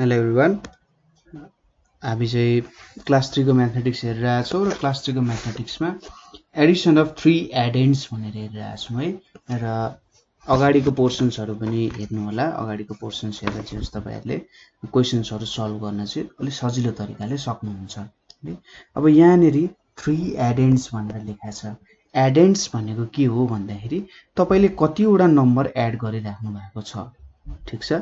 Hello everyone हामी चाहिँ class 3 को म्याथमेटिक्स हेरिरहेका छौं र क्लास 3 को म्याथमेटिक्समा एडिसन अफ 3 एडेन्ड्स भनेर हेरिरहेका छौं है र अगाडिको पोर्शन्सहरु पनि हेर्नु होला। अगाडिको पोर्शन्स हेर्दा चाहिँ तपाईहरुले क्वेशन्सहरु सल्भ गर्न चाहिँ अलि सजिलो तरिकाले सक्नुहुन्छ। अब यहाँ नेरी 3 एडेन्ड्स भनेर लेखा छ। एडेन्ड्स भनेको के हो भन्दाखेरि तपाईले कतिवटा नम्बर एड गरिराख्नु भएको छ, ठीक छ।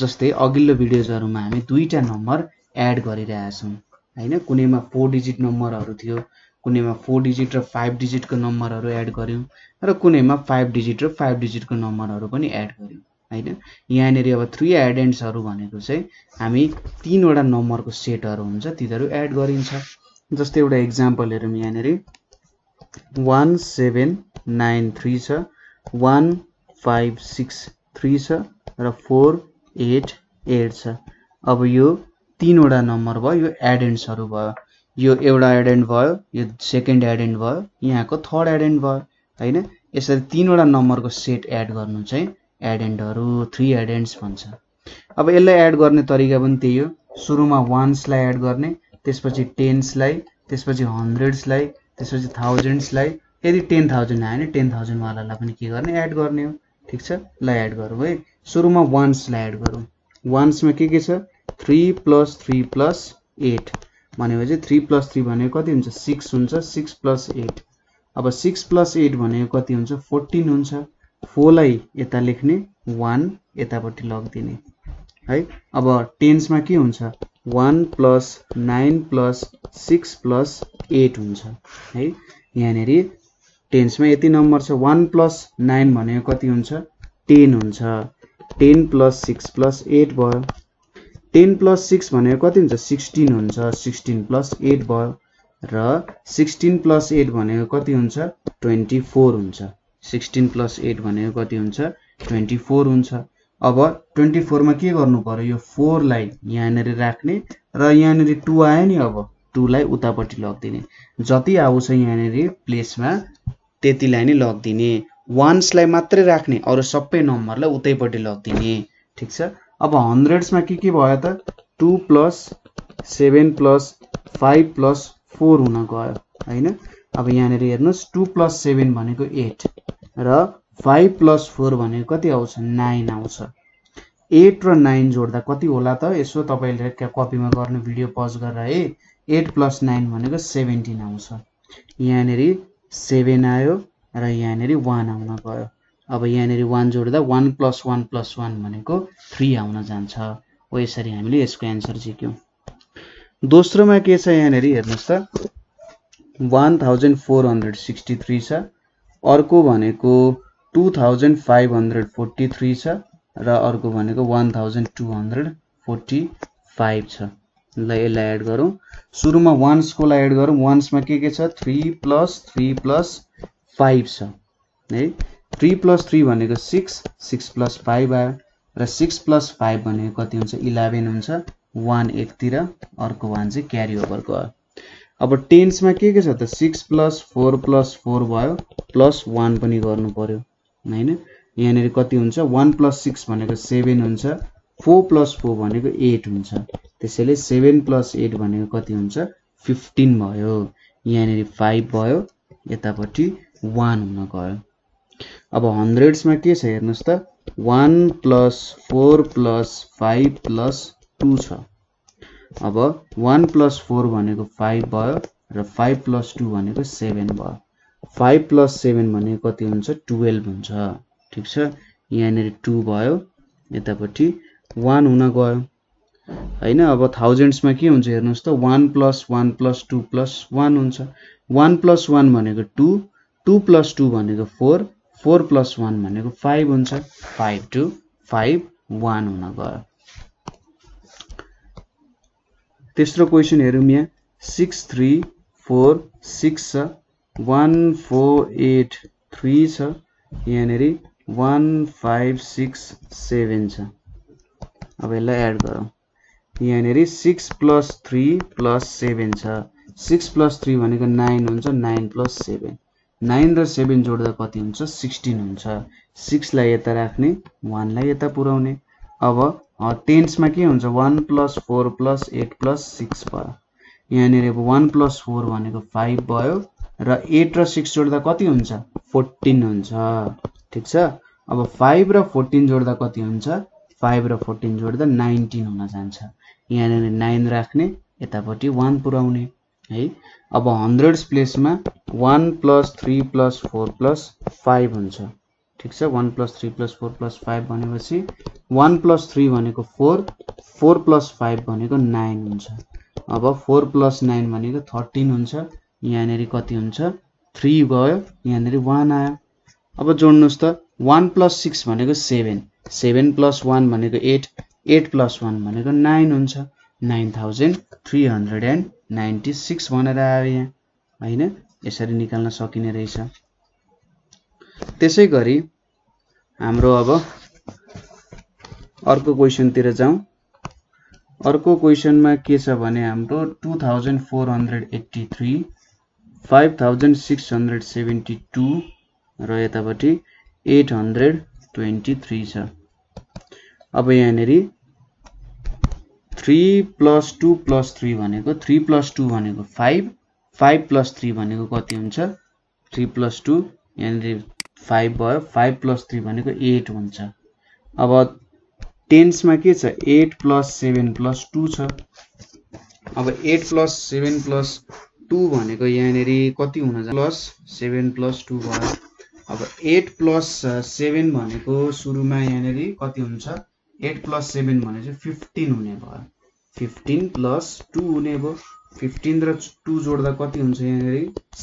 जस्तै अघिल्लो भिडियोजहरुमा हामी दुईटा नम्बर एड गरिरहेका छौं हैन। कुनैमा 4 डिजिट नम्बरहरु थियो, कुनैमा 4 डिजिट र 5 डिजिट को नम्बरहरु एड गर्यौं र कुनैमा 5 डिजिट र 5 डिजिट को नम्बरहरु पनि एड गर्यौं हैन। यहाँ नेरी अब 3 एडेन्ड्सहरु भनेको चाहिँ हामी तीनवटा नम्बरको सेटहरु हुन्छ तिनीहरु एड गरिन्छ। जस्तै एउटा एक्जाम्पल हेरौं, यहाँ नेरी 1793 छ, 1563 छ र 488 छ। अब यो तीनवटा नम्बर भयो, यो एडेन्ड्सहरु भयो। यो एउटा एडेन्ड भयो, यो सेकेन्ड एडेन्ड भयो, यहाँको थर्ड एडेन्ड भयो हैन। यसरी तीनवटा नम्बरको सेट एड गर्नु चाहिँ एडेन्डहरु 3 एडेन्ड्स भन्छ। अब यसलाई एड गर्ने तरिका पनि त्यही हो। सुरुमा 1s लाई एड गर्ने, त्यसपछि 10s लाई, त्यसपछि 100s लाई, त्यसपछि 1000s लाई। यदि 10000 आयो भने 10000 वालालाई पनि के गर्ने, एड गर्ने हो, ठीक छ। ल एड गरौँ है। सुरुमा 1s लाई एड गरौँ। 1s मा के छ, 3 + 3 + 8 भनेपछि 3 + 3 भनेको कति हुन्छ, 6 हुन्छ। 6 + 8, अब 6 + 8 भनेको कति हुन्छ, 14 हुन्छ। 4 लाई यता लेख्ने, 1 यतापट्टि लगिदिने है। अब 10s मा के हुन्छ, 1 + 9 + 6 + 8 हुन्छ है। यहाँ नेरी 10s मा यति नम्बर छ, 1 + 9 भनेको कति हुन्छ, 10 हुन्छ। 10 + 6 + 8 भयो। 10 + 6 भनेको कति हुन्छ, 16 हुन्छ। 16 + 8 भयो र 16 + 8 भनेको कति हुन्छ, 24 हुन्छ। 16 + 8 भनेको कति हुन्छ, 24 हुन्छ। अब 24 मा के गर्नु पर्यो, यो 4 लाई यहाँनेर राख्ने र यहाँनेर 2 आयो नि, अब 2 लाई उतापट्टि लगिदिने। जति आउँछ यहाँनेर प्लेसमा त्यतिलाई नै लगिदिने। 1s लाई मात्रै राख्ने, अरु सबै नम्बरलाई उतैपट्टि लगिदिने, ठीक छ। अब 100s मा के भयो त, 2 + 7 + 5 + 4 हुन गयो हैन। अब यहाँ नेरी हेर्नुस्, 2 + 7 भनेको 8 र 5 + 4 भनेको कति आउँछ, 9 आउँछ। 8 र 9 जोड्दा कति होला त, यसो तपाईले कपीमा गर्ने भिडियो पज गरेर है। 8 + 9 भनेको 17 आउँछ। यहाँ नेरी 7 आयो र यहाँ नेरी 1 आउन गयो। अब यहाँ नेरी 1 जोड्दा 1 + 1 + 1 भनेको 3 आउन जान्छ। हो, यसरी हामीले यसको आन्सर सिक्यौं। दोस्रोमा के छ यहाँ नेरी हेर्नुस् त, 1463 छ, अर्को भनेको 2543 छ र अर्को भनेको 1245 छ। ल यसलाई एड गरौँ। सुरुमा 1s को लाई एड गरौँ। 1s मा के छ, 3 + 3 + 5 छ है। 3 + 3 भनेको 6, 6 + 5 आयो र 6 + 5 भनेको कति हुन्छ, 11 हुन्छ। 1 एकतिर, अर्को 1 चाहिँ क्यारी ओभर गयो। अब 10s मा के छ त, 6 + 4 + 4 भयो, +1 पनि गर्नु पर्यो हैन। यहाँनेर कति हुन्छ, 1 + 6 भनेको 7 हुन्छ, 4 + 4 भनेको 8 हुन्छ। त्यसैले 7 + 8 भनेको कति हुन्छ, 15 भयो। यहाँनेर 5 भयो, यतापट्टि 1 हुन गयो। अब 100s मा के छ हेर्नुस् त, 1 + 4 + 5 + 2 छ। अब 1 + 4 भनेको 5 भयो र 5 + 2 भनेको 7 भयो। 5 + 7 भनेको कति हुन्छ, 12 हुन्छ, ठीक छ। यहाँनेर 2 भयो, यतापट्टि 1 हुन गयो हैन। अब 1000s मा के हुन्छ हेर्नुस् त, 1 + 1 + 2 + 1 हुन्छ। 1 + 1 भनेको 2, 2 + 2 भनेको 4, 4 + 1 भनेको 5 हुन्छ। 5 × 5 = 1 हुन गयो। तेस्रो क्वेशन हेरौँ यहाँ, 6346 छ, 1483 छ, यहाँनेरि 1567 छ। अब यसलाई एड गरौँ। यहाँनेरि 6 + 3 + 7 छ। 6 + 3 भनेको 9 हुन्छ। 9 + 7, 9 र 7 जोड्दा कति हुन्छ, 16 हुन्छ। 6 लाई यता राख्ने, 1 लाई यता पुर्याउने। अब टेन्स में के हुन्छ 1 + 4 + 8 + 6 भयो। यहाँ अब 1 + 4 भनेको 5 भयो र 8 र 6 जोड्दा कति हुन्छ 14 हुन्छ। ठीक छ, अब 5 र 14 जोड्दा कति हुन्छ 5 र 14 जोड्दा 19 हुन जान्छ। यहाँ 9 राख्ने यतापट्टि 1 पुर्याउने है। अब 100s प्लेसमा 1 + 3 + 4 + 5 हुन्छ। ठीक छ, 1 + 3 + 4 + 5 भनेपछि 1 + 3 भनेको 4, 4 + 5 भनेको 9 हुन्छ। अब 4 + 9 भनेको 13 हुन्छ। यहाँ कति हुन्छ 3 गयो, यहाँ 1 आयो। अब जोड्नुस् त 1 + 6 भनेको 7, 7 + 1 भनेको 8, 8 + 1 भनेको 9 हुन्छ। 9396 भनेर आयो यहाँ, हैन? यसरी निकाल्न सकिने रहेछ। त्यसै गरी हाम्रो अब अर्को क्वेशनतिर जाउँ। अर्को क्वेशनमा के छ भने हाम्रो 2483, 5672 र यतापट्टि 823 छ। अब यहाँनेरि 3 + 2 + 3 भनेको 3 + 2 भनेको 5, 5 + 3 भनेको कति हुन्छ 3 + 2, यहाँनेरि 5 भयो, 5 + 3 भनेको 8 हुन्छ। अब टेन्स में के छ 8 + 7 + 2 छ। अब 8 + 7 + 2 भनेको यहाँ कति हुन जान्छ +7 + 2 भयो। अब 8 + 7 भनेको सुरुमा यहाँ कति हुन्छ 8 + 7 भनेको 15 हुने भयो, 15 + 2 हुने भयो। 15 र 2 जोड्दा कति हुन्छ यहाँ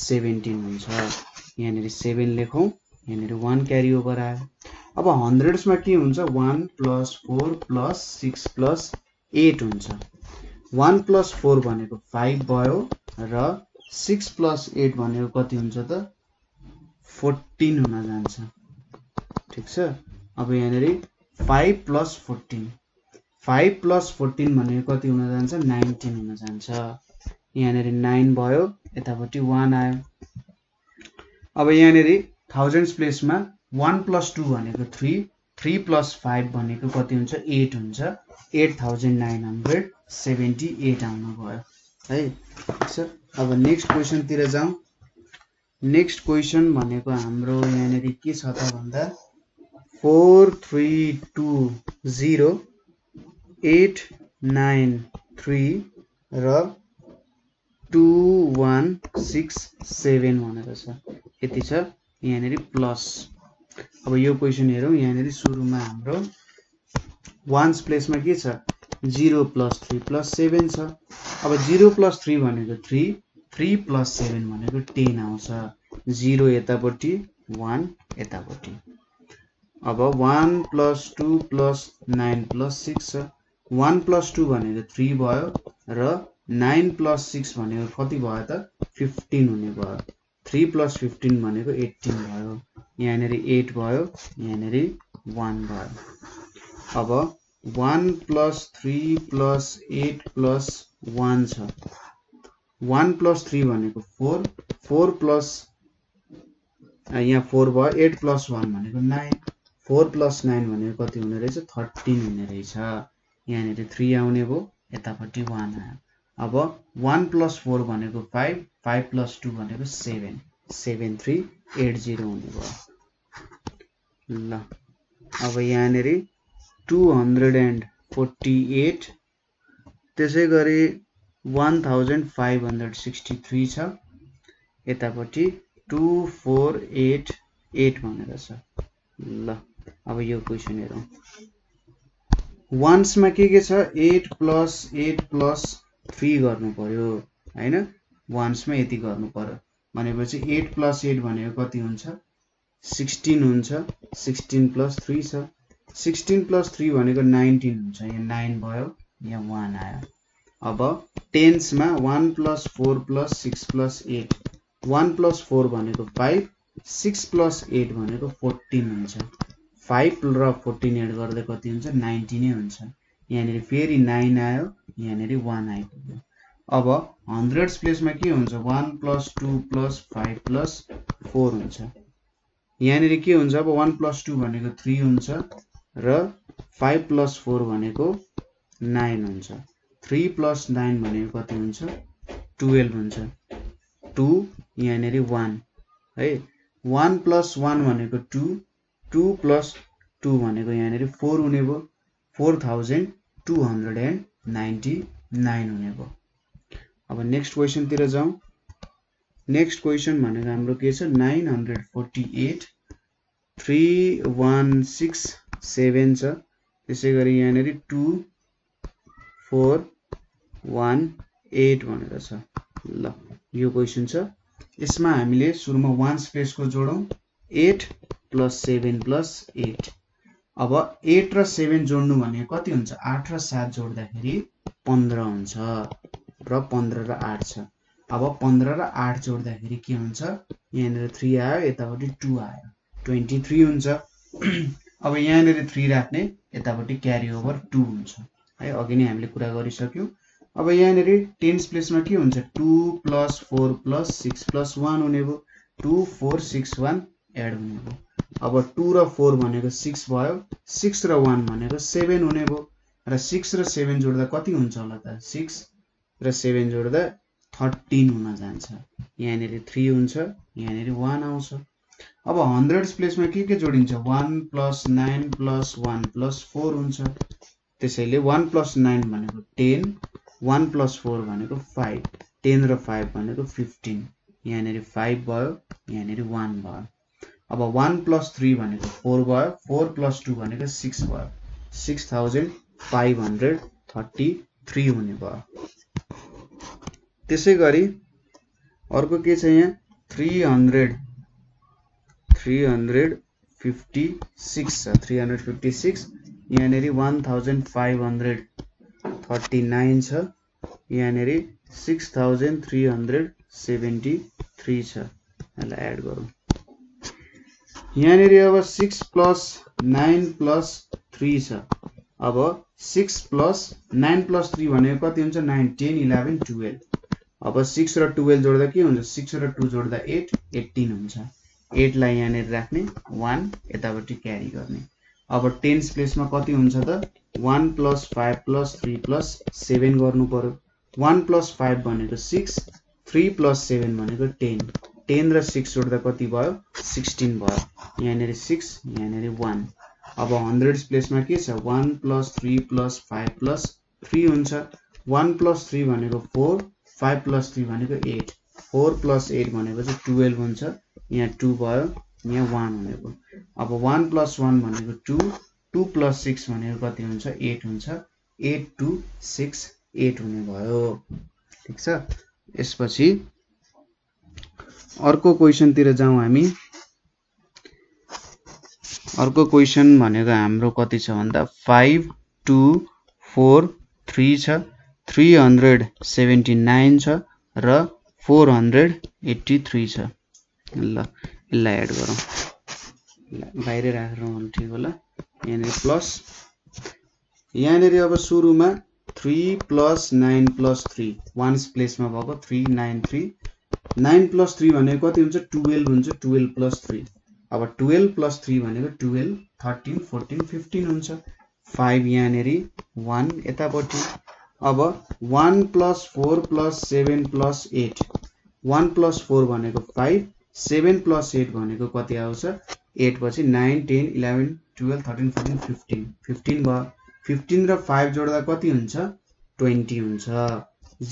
17 हुन्छ। यहाँ 7 लेखौं, यहाँ 1 क्यारी ओभर आयो। अब 100s में के हुन्छ 1 + 4 + 6 + 8 हुन्छ। 1 + 4 भनेको 5 भयो र 6 + 8 भनेको कति हुन्छ त 14 हुन जान्छ। ठीक छ, अब यहाँ 5 + 14, 5 + 14 भनेको कति हुन जान्छ 19 हुन जान्छ। यहाँ 9 भयो, यतापट्टि 1 आयो। अब यहाँ 1000s प्लेस में 1 + 2 भनेको 3, 3 + 5 भनेको कति हुन्छ 8 हुन्छ। 8978 आउनु भयो है। ठीक छ, अब नेक्स्ट क्वेशनतिर जाऊँ। नेक्स्ट क्वेशन भनेको हाम्रो यहाँ के छ त भन्दा 4 3 2 0 8 9 3 र 2167 भनेर छ। यति छ यहाँ प्लस। अब यो क्वेशन हेरौं। यहाँ सुरुमा हाम्रो 1s प्लेस में के छ 0 + 3 + 7 छ। अब 0 + 3 भनेको 3, 3 + 7 भनेको 10 आउँछ। 0 यतापट्टि, 1 यतापट्टि। अब 1 + 2 + 9 + 6 छ। 1 + 2 भनेको 3 भयो र 9 + 6 भनेको कति भयो त 15 हुने भयो। 3 + 15 भनेको 18 भयो। यहाँ 8 भयो, यहाँ 1 भयो। अब 1 + 3 + 8 + 1 छ। 1 + 3 भनेको 4, 4 + 4 भयो, 8 + 1 भनेको 9, 4 + 9 भनेको कति हुने रहेछ 13 हुने रहेछ। यहाँ 3 आउने भयो, यतापट्टि 1 आयो। अब 1 + 4 भनेको 5, 5 + 2 भनेको 7, 7380 हुने भयो ल। अब यहाँ 248, त्यसै गरी 1563 छ। यतापट्टि 2488 भनेर छ ल। अब यो क्वेशन हेरौँ। 1s मा के छ 8 + 8 + 3 गर्नु पर्यो, हैन? 1s मा यति गर्नु पर्यो भनेपछि 8 + 8 भनेको कति हुन्छ 16 हुन्छ। 16 + 3 छ। 16 + 3 भनेको 19 हुन्छ। यहाँ 9 भयो, यहाँ 1 आयो। अब 10s मा 1 + 4 + 6 + 8, 1 + 4 भनेको 5, 6 + 8 भनेको 14 हुन्छ। 5 र 14 एड गर्दा कति हुन्छ 19 नै हुन्छ। यहाँ फेरि 9 आयो, यहाँ 1 आइपुग्यो। अब 100s प्लेस में के हुन्छ 1 + 2 + 5 + 4 हुन्छ। यहाँ के हुन्छ अब 1 + 2 भनेको 3 हुन्छ र 5 प्लस 4 भनेको 9 हुन्छ, 3 प्लस 9 भनेको कति हुन्छ 12 हुन्छ, 2 यहाँनेरि 1 है, 1 प्लस 1 भनेको 2, 2 प्लस 2 भनेको यहाँनेरि 4 हुने भयो, 4299 हुने भयो। अब नेक्स्ट क्वेश्चन तिर जाऊ। नेक्स्ट क्वेश्चन भनेको हाम्रो के छ 948 3167 छ, त्यसैगरी यहाँनेरि 2418 भनेर छ। ल यो क्वेशन छ, यसमा हामीले सुरुमा 1 स्पेस को जोडौं, 8 प्लस 7 प्लस 8। अब 8 र 7 जोड्नु भनेको कति हुन्छ 8 र 7 जोड्दाखेरि 15 हुन्छ र 15 र 8 छ। अब 15 र 8 जोड्दाखेरि के हुन्छ यहाँनेर 3 आयो, यतापटि 2 आयो 23 हुन्छ। अब यहाँनेर 3 राख्ने, यतापटि क्यारी ओभर 2 हुन्छ है, अघि नै हामीले कुरा गरिसक्यौं। अब यहाँनेर 10s प्लेसमा के हुन्छ 2 प्लस 4 प्लस 6 प्लस 1 हुने भयो, 2 4 6 1 एड हुने भयो। अब 2 र 4 भनेको 6 भयो, 6 र 1 भनेको 7 हुने भयो, र 6 र 7 जोड्दा कति हुन्छ होला त 6 र 7 जोड्दा 13 हुन जान्छ, यहाँनेर 3 हुन्छ यहाँनेर 1 आउँछ। अब 100s प्लेसमा के जोडिन्छ 1 प्लस 9 प्लस 1 प्लस 4 हुन्छ, त्यसैले 1 प्लस 9 भनेको 10, 1 प्लस 4 भनेको 5, 10 र 5 भनेको 15, यहाँनेर 5 भयो यहाँनेर 1 भयो। अब 1 प्लस 3 भनेको 4 भयो, 4 प्लस 2 भनेको 6 भयो, 6533 हुने भयो। त्यसैगरी अर्को के छ यहाँ 356 छ, 356 यहाँनेरि 1539 छ, यहाँनेरि 6373 छ, यसलाई एड गरौँ यहाँनेरि। अब 6 प्लस 9 प्लस 3 छ, अब 6 प्लस 9 प्लस 3 भनेको कति हुन्छ 9 10 11 12। अब 6 र 12 जोड्दा के हुन्छ 6 र 2 जोड्दा 8 18 हुन्छ, 8 लाई यहाँनेर राख्ने 1 यतापट्टि क्यारी गर्ने। अब 10s प्लेसमा कति हुन्छ त 1 प्लस 5 प्लस 3 प्लस 7 गर्नु पर्यो, 1 प्लस 5 भनेको 6, 3 प्लस 7 भनेको 10, 10 र 6 जोड्दा कति भयो 16 भयो, यहाँनेर 6 यहाँनेर 1। अब 100s प्लेसमा के छ 1 प्लस 3 प्लस 5 प्लस 3 हुन्छ, 1 प्लस 3 भनेको 4, 5 प्लस 3 भनेको 8, 4 प्लस 8 भनेको 12 हुन्छ, यहाँ 2 भयो यहाँ 1 हुने भयो। अब 1 प्लस 1 भनेको 2, 2 प्लस 6 भनेको कति हुन्छ 8 हुन्छ, 8 2 6 8 हुने भयो। ठीक छ, यसपछि अर्को क्वेशन तिर जाऊ हामी। अर्को क्वेशन भनेको हाम्रो कति छ भन्दा 5243 छ, 379 छ र 483 छ। ल यसलाई एड गरौँ, बाहिर राखेर हुनु ठिक होला, यहाँनिर प्लस यहाँनिर। अब सुरुमा 3 प्लस 9 प्लस 3 1s प्लेसमा भएको 393, 9 प्लस 3 भनेको कति हुन्छ 12 हुन्छ, 12 प्लस 3। अब 12 प्लस 3 भनेको 12 13 14 15 हुन्छ, 5 यहाँनिर 1 यतापट्टि। अब 1 प्लस 4 प्लस 7 प्लस 8, 1 प्लस 4 भनेको 5, 7 प्लस 8 भनेको कति आउँछ 8, पछि 9 10 11 12 13 14 15 15 भयो, 15 र 5 जोड्दा कति हुन्छ 20 हुन्छ,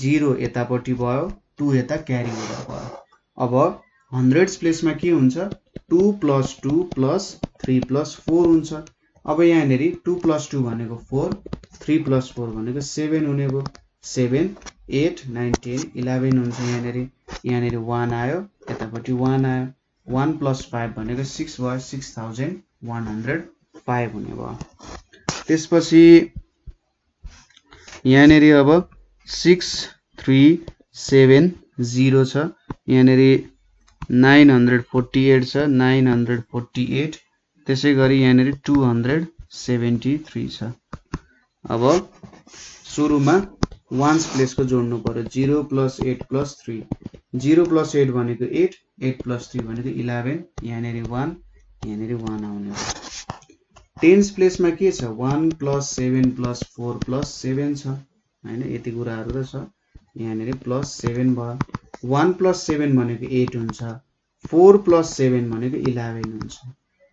0 यतापट्टि भयो 2 यता क्यारी ओभर भयो। अब 100s प्लेसमा के हुन्छ 2 प्लस 2 प्लस 3 प्लस 4 हुन्छ, अब यहाँनेरि 2 प्लस 2 भनेको 4, 3 प्लस 4 भनेको 7 हुने भयो, 7 8 9 10 11 हुन्छ, यहाँनेरि यहाँनेरि 1 आयो यतापट्टि 1 आयो, 1 प्लस 5 भनेको 6 भयो, 6105 हुने भयो। त्यसपछि यहाँनेरि अब 6370 छ, यहाँनेरि 948 छ, 948, त्यसै गरी यहाँनेरि 273 छ। अब सुरुमा 1s प्लेसको जोड्नु पर्यो, 0 प्लस 8 प्लस 3, 0 प्लस 8 भनेको 8, 8 प्लस 3 भनेको 11, यहाँनेरि 1 आउने। टेन्स प्लेसमा के छ 1 + 7 + 4 + 7 छ हैन यति कुराहरु त छ यहाँ नेरे +7 भयो 1 + 7 भनेको 8 हुन्छ 4 + 7 भनेको 11 हुन्छ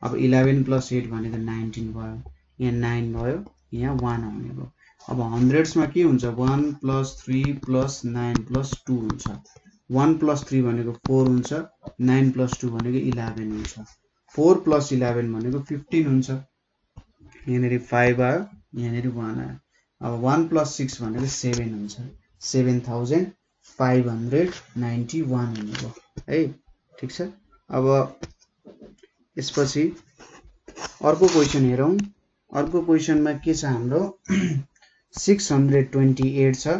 अब 11 + 8 भनेको 19 भयो यहाँ 9 भयो यहाँ 1 आउने भयो अब हन्ड्रेड्स मा के हुन्छ 1 + 3 + 9 + 2 हुन्छ 1 + 3 भनेको 4 हुन्छ 9 + 2 भनेको 11 हुन्छ 4 + 11 भनेको 15 हुन्छ यहाँ नेरी 5 आयो यहाँ नेरी 1 आयो अब 1 + 6 भनेको 7 हुन्छ 7591 हुने भयो है ठीक छ। अब यसपछि अर्को क्वेशन हेरौं अर्को क्वेशनमा के छ हाम्रो 628 छ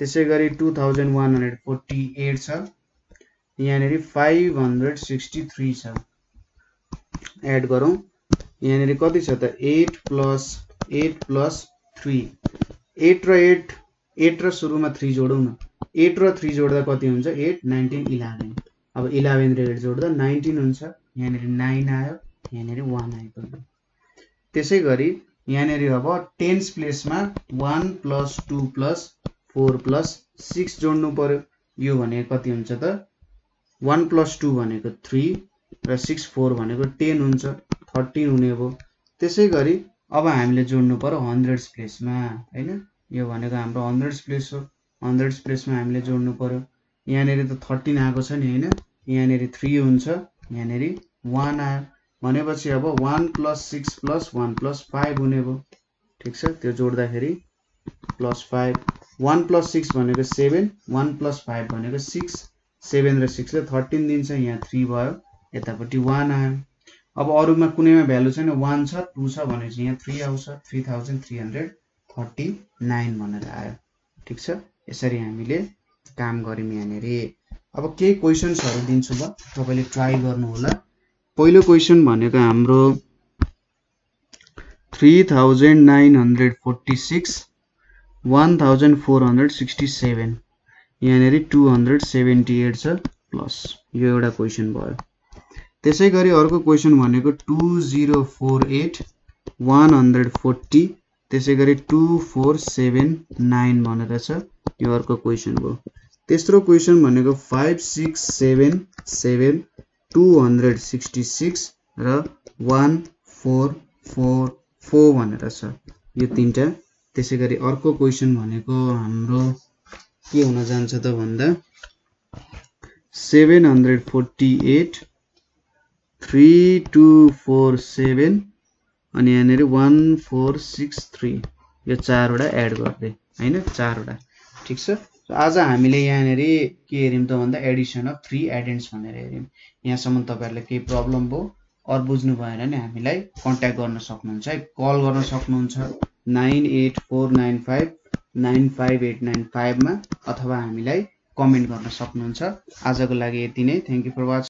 त्यसैगरी 2148 छ यहाँ नेरी 563 छ एड गरौं यहाँ नेरी कति छ त 8 + 8 + 3 8 र सुरुमा 3 जोडौं न 8 र 3 जोड्दा कति हुन्छ 8 19 11 अब 11 र 8 जोड्दा 19 हुन्छ यहाँ नेरी 9 आयो यहाँ नेरी 1 आइपुग्यो। त्यसैगरी यहाँ नेरी अब टेन्स प्लेसमा 1 + 2 + 4 + 6 जोड्नु पर्यो यो भनेको कति हुन्छ त 1 + 2 भनेको 3 र 6 4 भनेको 10 हुन्छ 13 हुने भयो। त्यसैगरी अब हामीले जोड्नु पर्यो हन्ड्रेड्स प्लेसमा हैन यो भनेको हाम्रो हन्ड्रेड्स प्लेस हो हन्ड्रेड्स प्लेसमा हामीले जोड्नु पर्यो यहाँ नेरी त 13 आएको छ नि हैन यहाँ नेरी 3 हुन्छ यहाँ नेरी 1 आयो भनेपछि अब 1 + 6 + 1 + 5 हुने भयो ठीक छ त्यो जोड्दाखेरि +5 1 + 6 भनेको 7 1 + 5 भनेको 6 7 र 6 ले 13 दिन्छ यहाँ 3 भयो यतापटि 1 आयो अब अरुमा कुनैमा भ्यालु छैन 1 छ 2 छ भनेपछि यहाँ 3 आउँछ 3339 भनेर आयो ठीक छ। यसरी हामीले काम गर्यौं यहाँ नेरी। अब केही क्वेशन्सहरु दिन्छु ल तपाईले ट्राई गर्नु होला। पहिलो क्वेशन भनेको हाम्रो 3946 1467 यहाँ नेरी 278 छ प्लस यो एउटा क्वेशन भयो। त्यसैगरी अर्को क्वेशन भनेको 2048 140 त्यसैगरी 2479 भनेर छ यो अर्को क्वेशन हो। तेस्रो क्वेशन भनेको 5677 266 र 1444 भनेर छ यो तीनटा। त्यसैगरी अर्को क्वेशन भनेको हाम्रो के हुन जान्छ त भन्दा 748 3247 अनि यहाँ नेरी 1463 यो चारवटा एड गर्दै हैन चारवटा ठीक छ। आज हामीले यहाँ नेरी के हेर्यौं त भन्दा एडिसन अफ 3 एडेन्ड्स भनेर हेर्यौं। यहाँसम्म तपाईहरुलाई केही प्रब्लम भयो अर बुझ्नु भएन भने हामीलाई कन्ट्याक्ट गर्न सक्नुहुन्छ है कल गर्न सक्नुहुन्छ 9849595895 मा अथवा हामीलाई कमेन्ट गर्न सक्नुहुन्छ। आजको लागि यति नै। Thank you for watching.